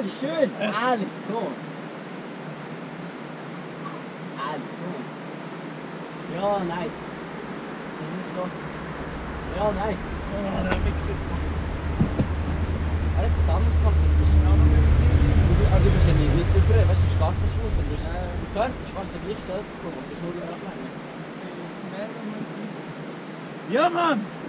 alles schön, alles gut. Alles gut. Ja, nice. Ja, nice. Ja, der Mixer. Alles was anderes gemacht, das bist du auch noch nicht. Aber du bist ja nicht über, weißt du, du stark verschwunden, sondern du bist du fast der gleiche Stelle gekommen, du bist nur über. Ja, Mann!